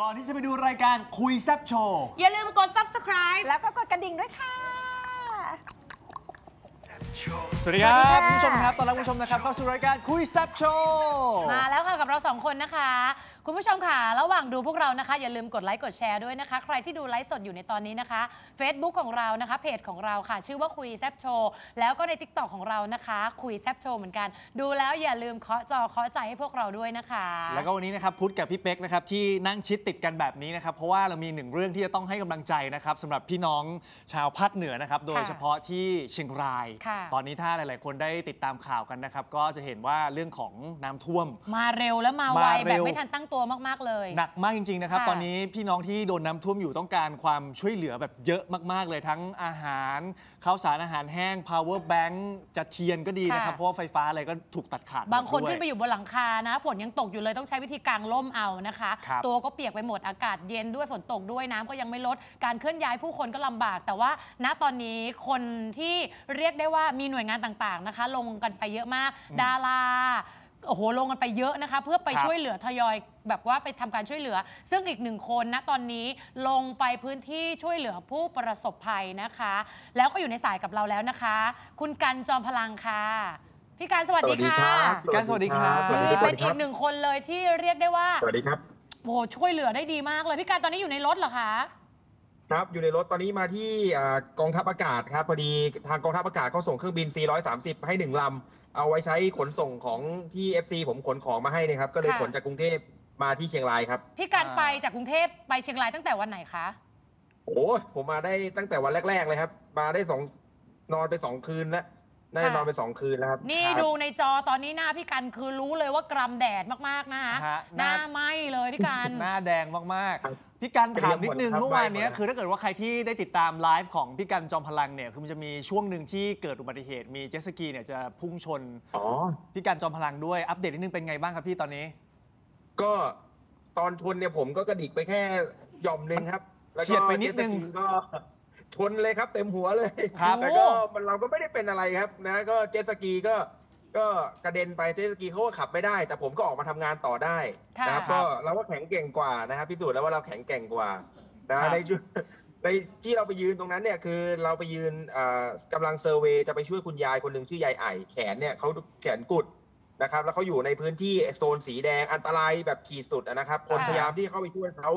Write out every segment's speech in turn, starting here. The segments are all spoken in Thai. ก่อนที่จะไปดูรายการคุยแซ่บโชว์อย่าลืมกด Subscribe แล้วก็กดกระดิ่งด้วยค่ะสวัสดีครับคุณผู้ชมครับตอนรับคุณผู้ชมนะครับเข้าสู่รายการคุยแซ่บโชว์มาแล้วค่ะกับเรา2คนนะคะคุณผู้ชมค่ะระหว่างดูพวกเรานะคะอย่าลืมกดไลค์กดแชร์ด้วยนะคะใครที่ดูไลฟ์สดอยู่ในตอนนี้นะคะ Facebook ของเรานะคะเพจของเราค่ะชื่อว่าคุยแซ่บโชว์แล้วก็ใน TikTok ของเรานะคะคุยแซ่บโชว์เหมือนกันดูแล้วอย่าลืมเคาะจอเคาะใจให้พวกเราด้วยนะคะแล้วก็วันนี้นะครับพุทธกับพี่เป๊กนะครับที่นั่งชิดติดกันแบบนี้นะครับเพราะว่าเรามีหนึ่งเรื่องที่จะต้องให้กำลังใจนะครับสำหรับพี่น้องชาวภาคเหนือนะครับโดยเฉพาะที่เชียงรายตอนนี้ถ้าหลายๆคนได้ติดตามข่าวกันนะครับก็จะเห็นว่าเรื่องของน้ำท่วมมาเร็วและมาไวแบบไม่ทันตั้งตัวมากๆเลยหนักมากจริงๆนะครับตอนนี้พี่น้องที่โดนน้าท่วมอยู่ต้องการความช่วยเหลือแบบเยอะมากๆเลยทั้งอาหารข้าวสารอาหารแห้ง power bank จะเทียนก็ดีนะครับเพราะว่าไฟฟ้าอะไรก็ถูกตัดขาดบางคนขึ้นไปอยู่บนหลังคานะฝนยังตกอยู่เลยต้องใช้วิธีกางร่มเอานะคะตัวก็เปียกไปหมดอากาศเย็นด้วยฝนตกด้วยน้ำก็ยังไม่ลดการเคลื่อนย้ายผู้คนก็ลำบากแต่ว่าณตอนนี้คนที่เรียกได้ว่ามีหน่วยงานต่างๆนะคะลงกันไปเยอะมากดาราโอ้โหลงกันไปเยอะนะคะเพื่อไปช่วยเหลือทยอยแบบว่าไปทำการช่วยเหลือซึ่งอีกหนึ่งคนนะตอนนี้ลงไปพื้นที่ช่วยเหลือผู้ประสบภัยนะคะแล้วก็อยู่ในสายกับเราแล้วนะคะคุณกันจอมพลังค่ะพี่การสวัสดีค่ะพี่การสวัสดีค่ะเป็นอีกหนึ่งคนเลยที่เรียกได้ว่าสวัสดีครับโอ้โหช่วยเหลือได้ดีมากเลยพี่การตอนนี้อยู่ในรถเหรอคะครับอยู่ในรถตอนนี้มาที่กองทัพอากาศครับพอดีทางกองทัพอากาศเขาส่งเครื่องบิน C-130 ให้1ลำเอาไว้ใช้ขนส่งของที่ FC ผมขนของมาให้นะครับก็เลยขนจากกรุงเทพมาที่เชียงรายครับพี่การไปจากกรุงเทพไปเชียงรายตั้งแต่วันไหนคะโอ้ผมมาได้ตั้งแต่วันแรกๆเลยครับมาได้2นอนไป2คืนแล้วได้นอนไป2คืนแล้วครับนี่ดูในจอตอนนี้หน้าพี่กันคือรู้เลยว่ากรำแดดมากๆนะคะหน้าไหม้เลยพี่กันหน้าแดงมากๆพี่กันถามนิดนึงเมื่อวานนี้คือถ้าเกิดว่าใครที่ได้ติดตามไลฟ์ของพี่กันจอมพลังเนี่ยคือมันจะมีช่วงหนึ่งที่เกิดอุบัติเหตุมีเจ็ตสกีเนี่ยจะพุ่งชนพี่กันจอมพลังด้วยอัปเดตนิดนึงเป็นไงบ้างครับพี่ตอนนี้ก็ตอนชนเนี่ยผมก็กระดิกไปแค่หย่อมนึงครับเฉียดไปนิดนึงก็ชนเลยครับเต็มหัวเลยแต่ก็เราก็ไม่ได้เป็นอะไรครับนะก็เจ็ตสกีก็กระเด็นไปเจสกีเขาก็ขับไม่ได้แต่ผมก็ออกมาทำงานต่อได้นะครับก็เราก็แข็งเก่งกว่านะครับพิสูจน์แล้วว่าเราแข็งเก่งกว่านะในที่เราไปยืนตรงนั้นเนี่ยคือเราไปยืนกำลังเซอร์เวย์จะไปช่วยคุณยายคนหนึ่งชื่อยายไอแขนเนี่ยเขาแขนกุดนะครับแล้วเขาอยู่ในพื้นที่โซนสีแดงอันตรายแบบขีดสุดนะครับคนพยายามที่เข้าไปช่วยเขา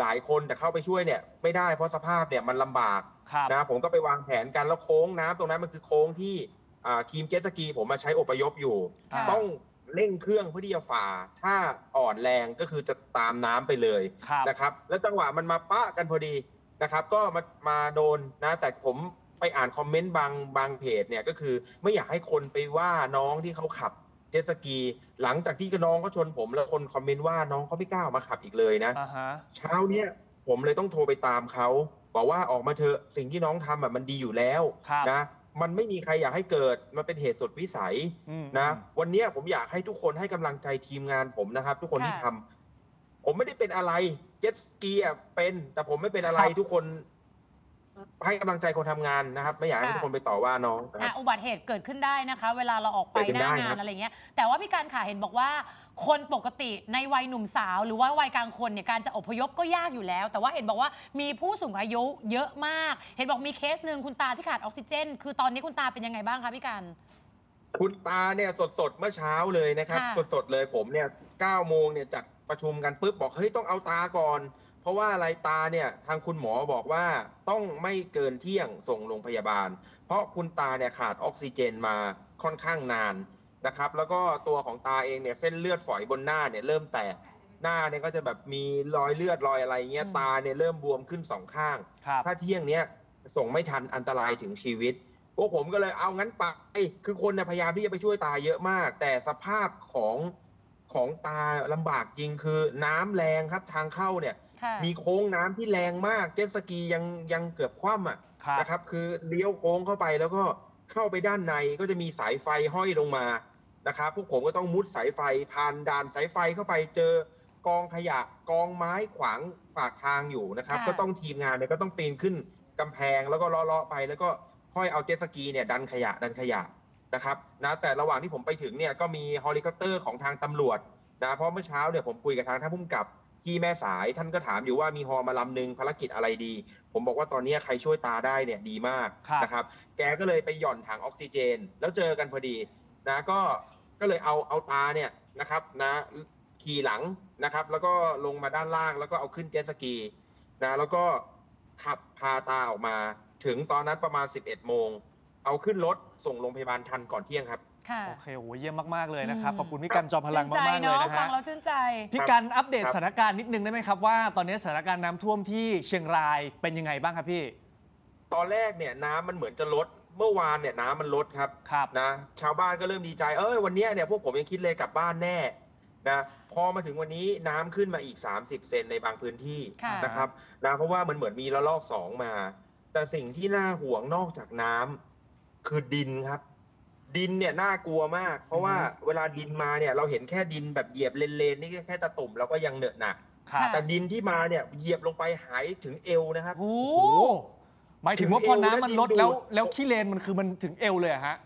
หลายคนแต่เข้าไปช่วยเนี่ยไม่ได้เพราะสภาพเนี่ยมันลำบากนะผมก็ไปวางแผนกันแล้วโค้งน้ำตรงนั้นมันคือโค้งที่ทีมเจ็ตสกีผมมาใช้อพยพอยู่ต้องเร่งเครื่องเพื่อที่จะฝ่าถ้าอ่อนแรงก็คือจะตามน้ำไปเลยนะครับแล้วจังหวะมันมาปะกันพอดีนะครับก็มาโดนนะแต่ผมไปอ่านคอมเมนต์บางเพจเนี่ยก็คือไม่อยากให้คนไปว่าน้องที่เขาขับเจ็ตสกีหลังจากที่น้องเขาชนผมแล้วคนคอมเมนต์ว่าน้องเขาไม่กล้ามาขับอีกเลยนะเช้าเนี้ยผมเลยต้องโทรไปตามเขาบอกว่าออกมาเถอะสิ่งที่น้องทำแบบมันดีอยู่แล้วนะมันไม่มีใครอยากให้เกิดมันเป็นเหตุสุดวิสัยนะวันนี้ผมอยากให้ทุกคนให้กำลังใจทีมงานผมนะครับทุกคนที่ทำผมไม่ได้เป็นอะไรเจ็ตสกีเป็นแต่ผมไม่เป็นอะไรทุกคนให้กำลังใจคนทำงานนะครับไม่อยากให้ทุกคนไปต่อว่าน้องอุบัติเหตุเกิดขึ้นได้นะคะเวลาเราออกไปหน้างานอะไรเงี้ยแต่ว่าพี่การขาเห็นบอกว่าคนปกติในวัยหนุ่มสาวหรือว่าวัยกลางคนเนี่ยการจะอพยพก็ยากอยู่แล้วแต่ว่าเห็นบอกว่ามีผู้สูงอายุเยอะมากเห็นบอกมีเคสหนึ่งคุณตาที่ขาดออกซิเจนคือตอนนี้คุณตาเป็นยังไงบ้างคะพี่การคุณตาเนี่ยสดเมื่อเช้าเลยนะครับสดเลยผมเนี่ย9 โมงเนี่ยจัดประชุมกันปุ๊บบอกเฮ้ยต้องเอาตาก่อนเพราะว่าอะไรตาเนี่ยทางคุณหมอบอกว่าต้องไม่เกินเที่ยงส่งโรงพยาบาลเพราะคุณตาเนี่ยขาดออกซิเจนมาค่อนข้างนานนะครับแล้วก็ตัวของตาเองเนี่ยเส้นเลือดฝอยบนหน้าเนี่ยเริ่มแตกหน้าเนี่ยก็จะแบบมีรอยเลือดรอยอะไรเงี้ยตาเนี่ยเริ่มบวมขึ้น2 ข้างถ้าเที่ยงเนี้ยส่งไม่ทันอันตรายถึงชีวิตพวกผมก็เลยเอางั้นไปคือคนเนี่ยพยายามที่จะไปช่วยตาเยอะมากแต่สภาพของตาลำบากจริงคือน้ำแรงครับทางเข้าเนี่ยมีโค้งน้ำที่แรงมากเจ็ตสกียังเกือบคว่ำนะครับคือเลี้ยวโค้งเข้าไปแล้วก็เข้าไปด้านในก็จะมีสายไฟห้อยลงมานะครับพวกผมก็ต้องมุดสายไฟผ่านด่านสายไฟเข้าไปเจอกองขยะกองไม้ขวางปากทางอยู่นะครับก็ต้องทีมงานเนี่ยก็ต้องปีนขึ้นกำแพงแล้วก็เลาะๆไปแล้วก็ค่อยเอาเจ็ตสกีเนี่ยดันขยะนะครับนะแต่ระหว่างที่ผมไปถึงเนี่ยก็มีเฮลิคอปเตอร์ของทางตำรวจนะเพราะเมื่อเช้าเนี่ยผมคุยกับทางท่านผู้กำกับ ที่แม่สายท่านก็ถามอยู่ว่ามีฮอมาลำหนึ่งภารกิจอะไรดีผมบอกว่าตอนนี้ใครช่วยตาได้เนี่ยดีมากนะครับแกก็เลยไปหย่อนถังออกซิเจนแล้วเจอกันพอดีนะก็เลยเอาตาเนี่ยนะครับนะขี่หลังนะครับแล้วก็ลงมาด้านล่างแล้วก็เอาขึ้นเจ็ตสกีนะแล้วก็ขับพาตาออกมาถึงตอนนั้นประมาณ 11 โมงเอาขึ้นรถส่งโรงพยาบาลทันก่อนเที่ยงครับโอเคโหเยี่ยมมากๆเลยนะครับขอบคุณพี่กันจอมพลังมากๆเลยนะฮะฟังแล้วชื่นใจพี่กันอัปเดตสถานการณ์นิดนึงได้ไหมครับว่าตอนนี้สถานการณ์น้ำท่วมที่เชียงรายเป็นยังไงบ้างครับพี่ตอนแรกเนี่ยน้ำมันเหมือนจะลดเมื่อวานเนี่ยน้ำมันลดครับนะชาวบ้านก็เริ่มดีใจวันนี้เนี่ยพวกผมยังคิดเลยกลับบ้านแน่นะพอมาถึงวันนี้น้ำขึ้นมาอีก30เซนในบางพื้นที่นะครับนะเพราะว่ามันเหมือนมีระลอก2มาแต่สิ่งที่น่าห่วงนอกจากน้ำคือดินครับดินเนี่ยน่ากลัวมากเพราะว่าเวลาดินมาเนี่ยเราเห็นแค่ดินแบบเหยียบเลนนี่แค่ตะตุ่มเราก็ยังเหนอะหนักแต่ดินที่มาเนี่ยเหยียบลงไปหายถึงเอวนะครับโอ้หมายถึงว่าพอน้ำมันลดแล้วขี้เลนมันคือมันถึงเอวเลยฮะ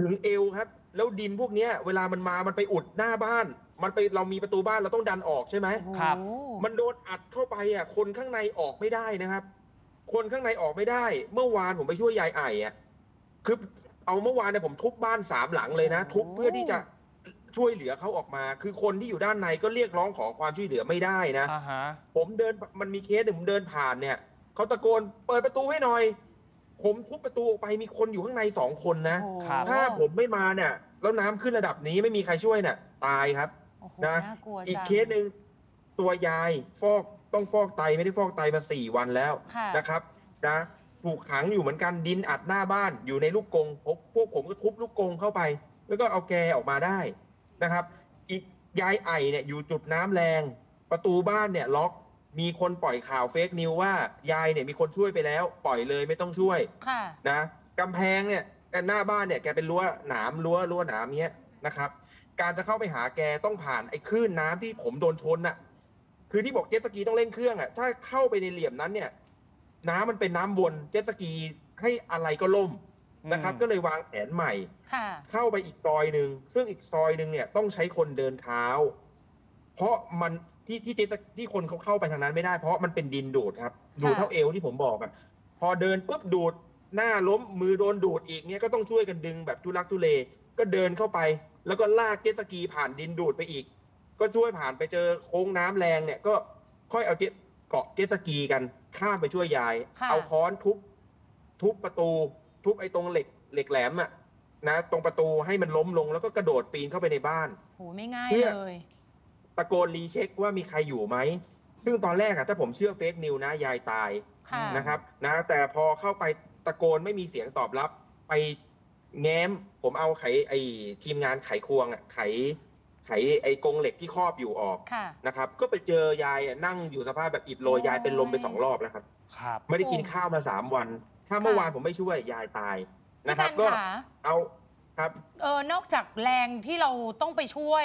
ถึงเอวครับแล้วดินพวกนี้เวลามันมามันไปอุดหน้าบ้านมันไปเรามีประตูบ้านเราต้องดันออกใช่ไหมครับมันโดนอัดเข้าไปอ่ะคนข้างในออกไม่ได้นะครับคนข้างในออกไม่ได้เมื่อวานผมไปช่วยยายไอ่อ่ะคือเอาเมื่อวานเนี่ยผมทุบบ้าน3หลังเลยนะทุบเพื่อที่จะช่วยเหลือเขาออกมาคือคนที่อยู่ด้านในก็เรียกร้องขอความช่วยเหลือไม่ได้นะผมเดินมันมีเคสหนึ่งผมเดินผ่านเนี่ยเขาตะโกนเปิดประตูให้หน่อยผมทุบประตูออกไปมีคนอยู่ข้างใน2คนนะถ้าผมไม่มาเนี่ยแล้วน้ำขึ้นระดับนี้ไม่มีใครช่วยเนี่ยตายครับนะอีกเคสหนึ่งตัวยายต้องฟอกไตไม่ได้ฟอกไตมา4วันแล้วนะครับนะถูกขังอยู่เหมือนกันดินอัดหน้าบ้านอยู่ในลูกกรงพวกผมก็ทุบลูกกรงเข้าไปแล้วก็เอาแกออกมาได้นะครับอีกยายไอเนี่ยอยู่จุดน้ำแรงประตูบ้านเนี่ยล็อกมีคนปล่อยข่าวเฟกนิวว่ายายเนี่ยมีคนช่วยไปแล้วปล่อยเลยไม่ต้องช่วยนะกำแพงเนี่ยหน้าบ้านเนี่ยแกเป็นรั้วหนามเนี้ยนะครับการจะเข้าไปหาแกต้องผ่านไอ้คลื่นน้ำที่ผมโดนชนน่ะคือที่บอกเจ็ตสกีต้องเร่งเครื่องอ่ะถ้าเข้าไปในเหลี่ยมนั้นเนี่ยน้ำมันเป็นน้ำวนเจ็ตสกีให้อะไรก็ล่มนะครับก็เลยวางแผนใหม่เข้าไปอีกซอยหนึ่งซึ่งอีกซอยหนึ่งเนี่ยต้องใช้คนเดินเท้าเพราะมันที่คนเขาเข้าไปทางนั้นไม่ได้เพราะมันเป็นดินดูดครับดูดเท่าเอวที่ผมบอกอะพอเดินปุ๊บดูดหน้าล้มมือโดนดูดอีกเนี่ยก็ต้องช่วยกันดึงแบบทุลักทุเลก็เดินเข้าไปแล้วก็ลากเจ็ตสกีผ่านดินดูดไปอีกก็ช่วยผ่านไปเจอโค้งน้ำแรงเนี่ยก็ค่อยเอาเกาะเจ็ตสกีกันข้ามไปช่วยยายเอาค้อนทุบประตูทุบไอ้ตรงเหล็กแหลมอ่ะนะตรงประตูให้มันล้มลงแล้วก็กระโดดปีนเข้าไปในบ้านโหไม่ง่ายเลยตะโกนรีเช็คว่ามีใครอยู่ไหมซึ่งตอนแรกอ่ะถ้าผมเชื่อเฟกนิวนะยายตายนะครับนะแต่พอเข้าไปตะโกนไม่มีเสียงตอบรับไปแง้มผมเอาไอ้ทีมงานไขควงอ่ะไขไอ้กรงเหล็กที่ครอบอยู่ออกนะครับก็ไปเจอยายนั่งอยู่สภาพแบบอิดโรยยายเป็นลมไป2รอบแล้วครับไม่ได้กินข้าวมา3วันถ้าเมื่อวานผมไม่ช่วยยายตายนะครับก็เอาครับนอกจากแรงที่เราต้องไปช่วย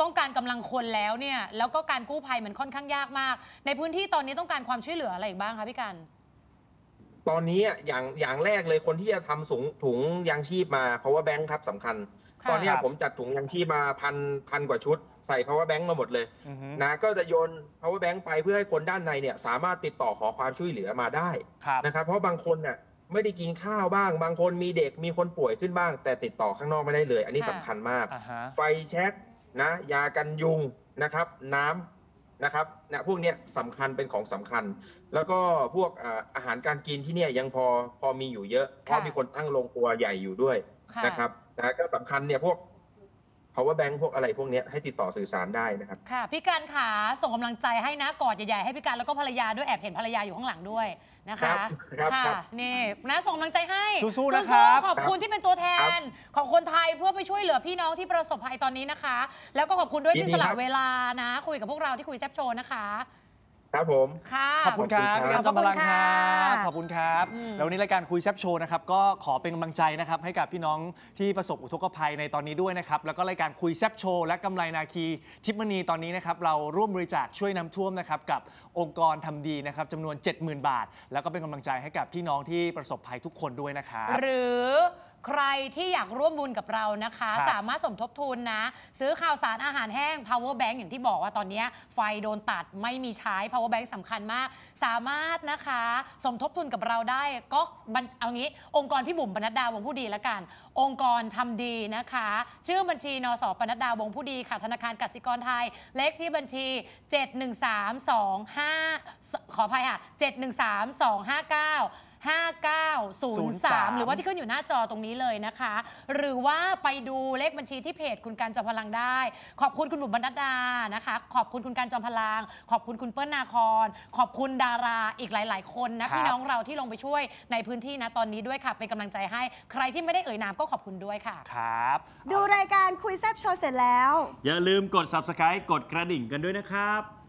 ต้องการกำลังคนแล้วเนี่ยแล้วก็การกู้ภัยมันค่อนข้างยากมากในพื้นที่ตอนนี้ต้องการความช่วยเหลืออะไรอีกบ้างคะพี่กันตอนนี้อย่างแรกเลยคนที่จะทำถุงยางชีพมาเพราะว่าแบงค์ครับสำคัญตอนนี้ผมจัดถุงยางชีพมาพันกว่าชุดใส่ power bank มาหมดเลยนะก็จะโยน power bank ไปเพื่อให้คนด้านในเนี่ยสามารถติดต่อขอความช่วยเหลือมาได้นะครับเพราะบางคนน่ะไม่ได้กินข้าวบ้างบางคนมีเด็กมีคนป่วยขึ้นบ้างแต่ติดต่อข้างนอกไม่ได้เลยอันนี้สำคัญมากไฟแช็กนะยากันยุงนะครับน้ำนะครับนะพวกนี้สำคัญเป็นของสำคัญแล้วก็พวกอาหารการกินที่เนี่ยยังพอมีอยู่เยอะเพราะมีคนตั้งโรงครัวใหญ่อยู่ด้วยนะครับนะก็สำคัญเนี่ยพวก power bank พวกอะไรพวกนี้ให้ติดต่อสื่อสารได้นะครับค่ะพี่การขาส่งกำลังใจให้นะกอดใหญ่ๆให้พี่การแล้วก็ภรรยาด้วยแอบเห็นภรรยาอยู่ข้างหลังด้วยนะคะค่ะนี่นะส่งกำลังใจให้สู้ๆนะครับขอบคุณที่เป็นตัวแทนของคนไทยเพื่อไปช่วยเหลือพี่น้องที่ประสบภัยตอนนี้นะคะแล้วก็ขอบคุณด้วยที่สละเวลานะคุยกับพวกเราที่คุยแซปโชว์นะคะครับผมค่ะขอบคุณครับพี่กันจอมพลังครับขอบคุณครับแล้ววันนี้รายการคุยแซปโชว์นะครับก็ขอเป็นกำลังใจนะครับให้กับพี่น้องที่ประสบอุทกภัยในตอนนี้ด้วยนะครับแล้วก็รายการคุยแซปโชว์และกำไรนาคีทิพมณีตอนนี้นะครับเราร่วมบริจาคช่วยน้ำท่วมนะครับกับองค์กรทำดีนะครับจำนวน 70,000 บาทแล้วก็เป็นกำลังใจให้กับพี่น้องที่ประสบภัยทุกคนด้วยนะครับหรือ ใครที่อยากร่วมบุญกับเรานะคะสามารถสมทบทุนนะซื้อข่าวสารอาหารแห้ง power bank อย่างที่บอกว่าตอนนี้ไฟโดนตัดไม่มีใช้ power bank สำคัญมากสามารถนะคะสมทบทุนกับเราได้ก็เอางี้องค์กรพี่บุ๋มปนัดดาวงผู้ดีละกันองค์กรทำดีนะคะชื่อบัญชีนส.ปนัดดาวงผู้ดีค่ะธนาคารกสิกรไทยเลขที่บัญชี71325ขออภัยค่ะ71325950903หรือว่าที่ขึ้นอยู่หน้าจอตรงนี้เลยนะคะหรือว่าไปดูเลขบัญชีที่เพจคุณการจอมพลังได้ขอบคุณคุณบุ๋มบรรณดานะคะขอบคุณคุณการจอมพลังขอบคุณคุณเปิ้ลนาครขอบคุณดาราอีกหลายๆคนนะพี่น้องเราที่ลงไปช่วยในพื้นที่นะตอนนี้ด้วยค่ะเป็นกำลังใจให้ใครที่ไม่ได้เอ่ยนามก็ขอบคุณด้วยค่ะครับดูรายการคุยแซ่บโชว์เสร็จแล้วอย่าลืมกด Subscribe กดกระดิ่งกันด้วยนะครับ